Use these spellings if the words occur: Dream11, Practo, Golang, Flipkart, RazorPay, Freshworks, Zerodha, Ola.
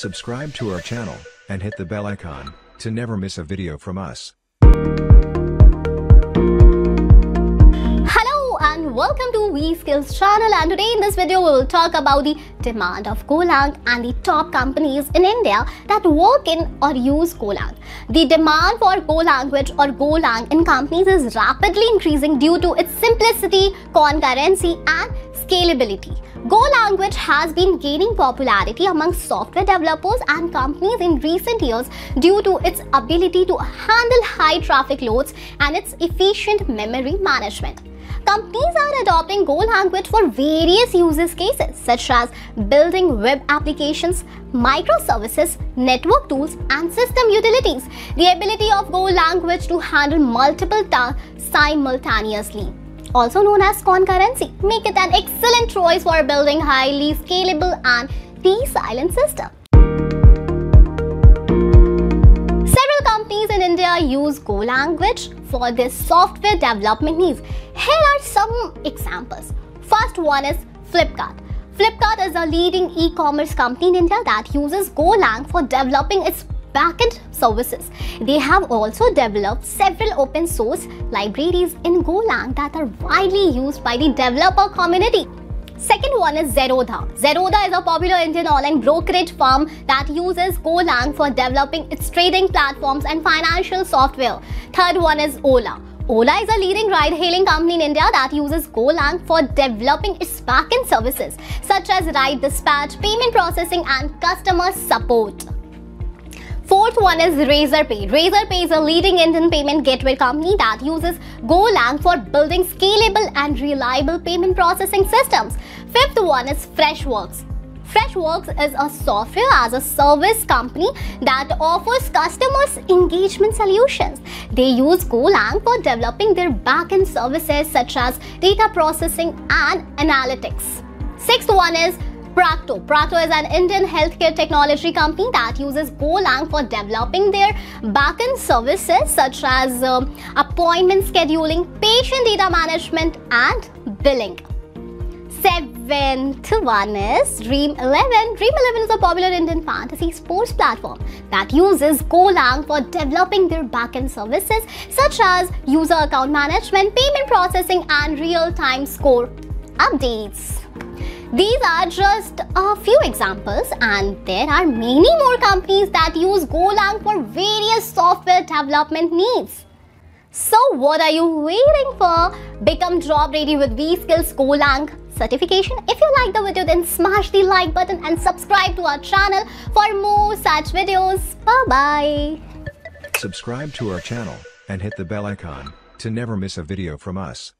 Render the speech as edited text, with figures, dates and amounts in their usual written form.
subscribe to our channel, and hit the bell icon to never miss a video from us. Hello and welcome to WeSkills channel, and today in this video we will talk about the demand of Golang and the top companies in India that work in or use Golang. The demand for Go language or Golang in companies is rapidly increasing due to its simplicity, concurrency and scalability. Go language has been gaining popularity among software developers and companies in recent years due to its ability to handle high traffic loads and its efficient memory management. Companies are adopting Go language for various use cases such as building web applications, microservices, network tools, and system utilities. The ability of Go language to handle multiple tasks simultaneously, also known as concurrency, make it an excellent choice for building highly scalable and resilient systems. Several companies in India use Go language for their software development needs. Here are some examples. First one is Flipkart. Flipkart is a leading e-commerce company in India that uses Golang for developing its backend services. They have also developed several open source libraries in Golang that are widely used by the developer community. Second one is Zerodha. Zerodha is a popular Indian online brokerage firm that uses Golang for developing its trading platforms and financial software. Third one is Ola. Ola is a leading ride-hailing company in India that uses Golang for developing its backend services such as ride dispatch, payment processing and customer support. Fourth one is RazorPay. RazorPay is a leading Indian payment gateway company that uses Golang for building scalable and reliable payment processing systems. Fifth one is Freshworks. Freshworks is a software as a service company that offers customers engagement solutions. They use Golang for developing their backend services such as data processing and analytics. Sixth one is Practo. Practo is an Indian healthcare technology company that uses Golang for developing their backend services such as appointment scheduling, patient data management, and billing. Seventh one is Dream11. Dream11 is a popular Indian fantasy sports platform that uses Golang for developing their backend services such as user account management, payment processing, and real-time score updates. These are just a few examples, and there are many more companies that use Golang for various software development needs. So what are you waiting for? Become job ready with WeSkills Golang certification. If you like the video, then smash the like button and subscribe to our channel for more such videos. Bye-bye. Subscribe to our channel and hit the bell icon to never miss a video from us.